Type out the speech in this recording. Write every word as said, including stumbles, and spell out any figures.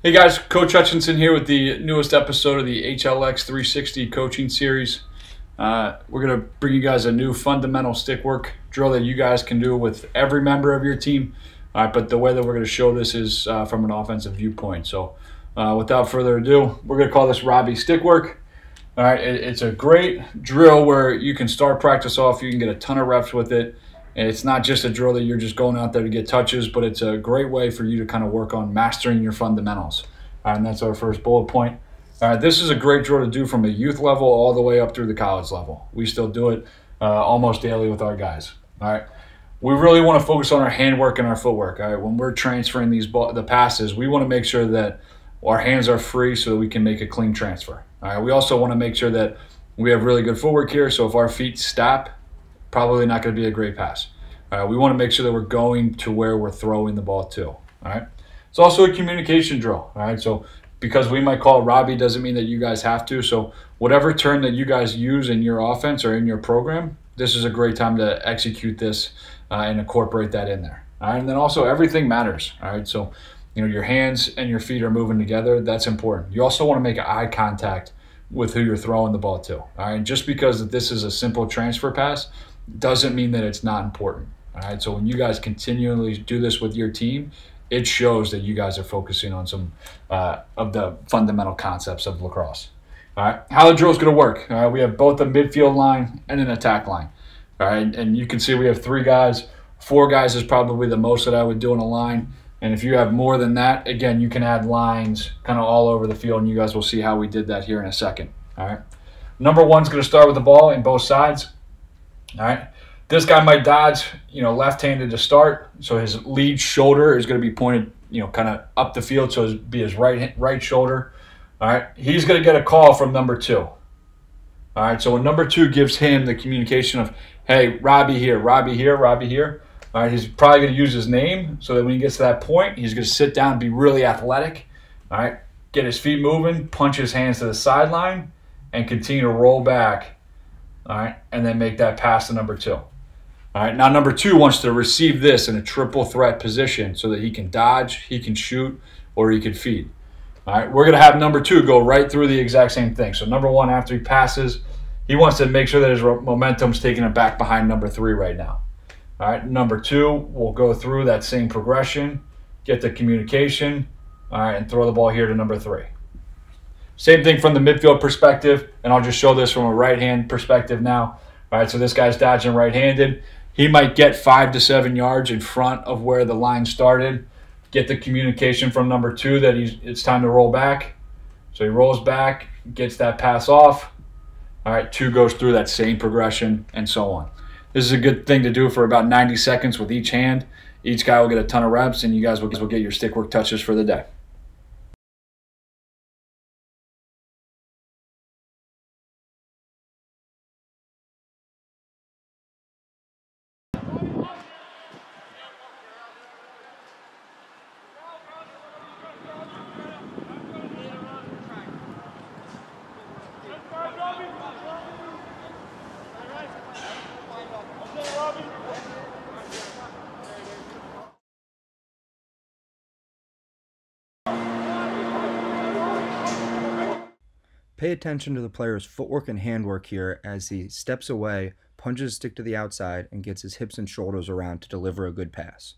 Hey guys, Coach Hutchinson here with the newest episode of the H L X three sixty Coaching Series. Uh, we're going to bring you guys a new fundamental stick work drill that you guys can do with every member of your team. All right, but the way that we're going to show this is uh, from an offensive viewpoint. So uh, without further ado, we're going to call this Robbie Stickwork. All right, it, it's a great drill where you can start practice off. You can get a ton of reps with it. And it's not just a drill that you're just going out there to get touches, but it's a great way for you to kind of work on mastering your fundamentals. All right, and that's our first bullet point. All right, this is a great drill to do from a youth level all the way up through the college level. We still do it uh, almost daily with our guys. All right, we really want to focus on our handwork and our footwork. All right, when we're transferring these the passes, we want to make sure that our hands are free so that we can make a clean transfer. All right, we also want to make sure that we have really good footwork here. So if our feet stop, probably not going to be a great pass. All right, we want to make sure that we're going to where we're throwing the ball to. All right, it's also a communication drill. All right, so because we might call Robbie doesn't mean that you guys have to. So whatever term that you guys use in your offense or in your program, this is a great time to execute this uh, and incorporate that in there. All right, and then also everything matters. All right, so you know your hands and your feet are moving together. That's important. You also want to make eye contact with who you're throwing the ball to. All right, just because this is a simple transfer pass doesn't mean that it's not important. All right, so when you guys continually do this with your team, it shows that you guys are focusing on some uh, of the fundamental concepts of lacrosse. All right, how the drill is going to work. All right, we have both a midfield line and an attack line. All right, and you can see we have three guys. Four guys is probably the most that I would do in a line. And if you have more than that, again, you can add lines kind of all over the field, and you guys will see how we did that here in a second. All right, number one's going to start with the ball in both sides. All right, this guy might dodge, you know, left-handed to start, so his lead shoulder is going to be pointed, you know, kind of up the field, so it'd be his right right shoulder. All right, he's going to get a call from number two. All right, so when number two gives him the communication of, hey, Robbie here, Robbie here, Robbie here. All right, he's probably going to use his name so that when he gets to that point, he's going to sit down and be really athletic. All right, get his feet moving, punch his hands to the sideline, and continue to roll back. All right, and then make that pass to number two. All right, now number two wants to receive this in a triple threat position so that he can dodge, he can shoot, or he can feed. All right, we're going to have number two go right through the exact same thing. So number one, after he passes, he wants to make sure that his momentum's taking him back behind number three right now. All right, number two will go through that same progression, get the communication, all right, and throw the ball here to number three. Same thing from the midfield perspective, and I'll just show this from a right-hand perspective now. All right, so this guy's dodging right-handed. He might get five to seven yards in front of where the line started, get the communication from number two that he's, it's time to roll back. So he rolls back, gets that pass off. All right, two goes through that same progression, and so on. This is a good thing to do for about ninety seconds with each hand. Each guy will get a ton of reps, and you guys will get your stick work touches for the day. Pay attention to the player's footwork and handwork here as he steps away, punches his stick to the outside, and gets his hips and shoulders around to deliver a good pass.